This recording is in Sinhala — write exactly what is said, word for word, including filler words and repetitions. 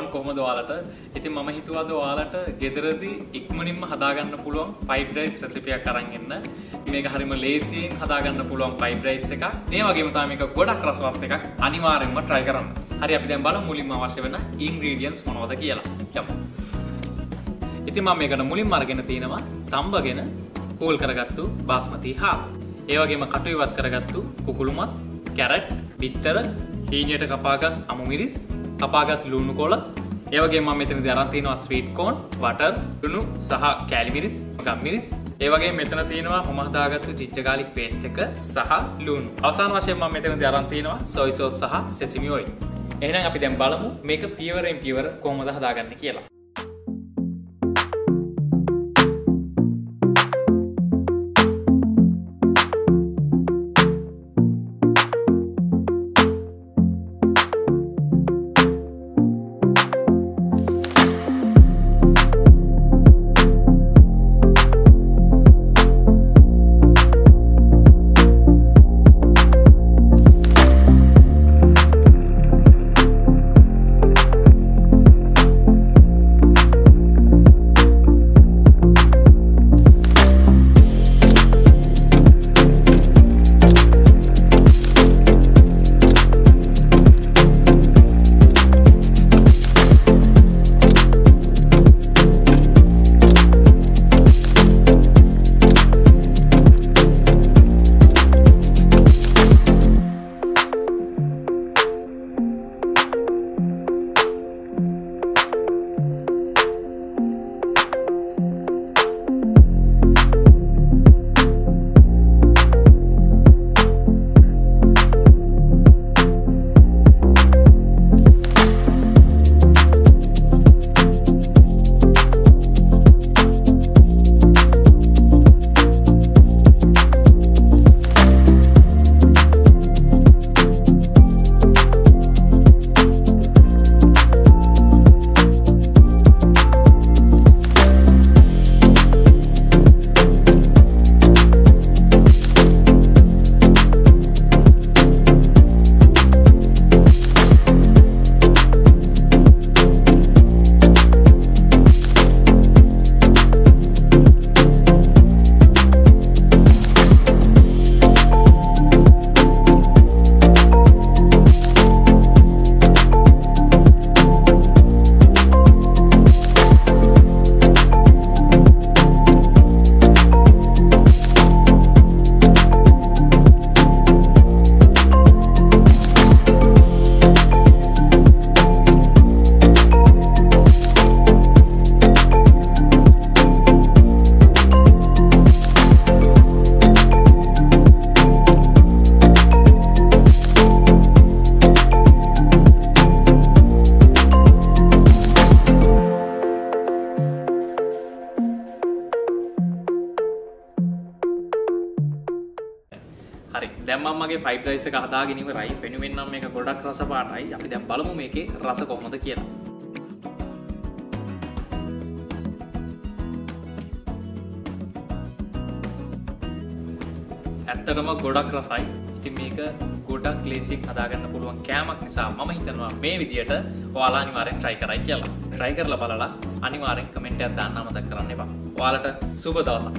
පුළුවන් කොහොමද ඔයාලට. ඉතින් මම හිතුවාද ඔයාලට ගෙදරදී ඉක්මනින්ම හදාගන්න පුළුවන් ෆ්‍රයිඩ් රයිස් රෙසිපියක් අරන් එන්න. මේක හරිම ලේසියෙන් හදාගන්න පුළුවන් ෆ්‍රයිඩ් රයිස් එකක්. මේ වගේම තමයි මේක ගොඩක් රසවත් එකක්. අනිවාර්යයෙන්ම try කරන්න. හරි අපි දැන් බලමු මුලින්ම අවශ්‍ය වෙන ingredients මොනවද කියලා. යමු. ඉතින් මම මේකට මුලින්ම අරගෙන තිනවා තඹගෙන කෝල් කරගත්තු බාස්මති හා. ඒ වගේම කටු ඉවත් කරගත්තු කුකුළු මස්, කැරට්, බිත්තර, හීනියට කපාගත් අමු මිරිස්, කපාගත් ලුණු කොළ, ඒ වගේම මම මෙතනදී අරන් තිනවා ස්වීට් කෝන්, බටර්, ලුණු සහ කෑලි මිරිස්, ගම් මිරිස්. ඒ වගේම මෙතන තියෙනවා මම හදාගත්තු චිච්ච ගාලික් පේස්ට් එක සහ ලුණු. අවසාන වශයෙන් මම මෙතනදී අරන් තිනවා සොයි සෝස් සහ සෙසමි ඔයිල්. එහෙනම් අපි දැන් බලමු මේක පියවරෙන් පියවර කොහොමද හදාගන්නේ කියලා. හරි දැන් මම මගේ ෆ්‍රයිඩ් රයිස් එක හදාගෙන ඉවරයි. වෙනුවෙන් නම් මේක ගොඩක් රස පාටයි. අපි දැන් බලමු මේකේ රස කොහොමද කියලා. ඇත්තටම ගොඩක් රසයි. ඉතින් මේක ගොඩක් ලේසියෙන් හදාගන්න පුළුවන් කෑමක් නිසා මම හිතනවා මේ විදියට ඔයාලා අනිවාර්යෙන් try කරයි කියලා. try කරලා බලලා අනිවාර්යෙන් comment එකක් දාන්න අමතක කරන්න එපා. ඔයාලට සුබ දවසක්.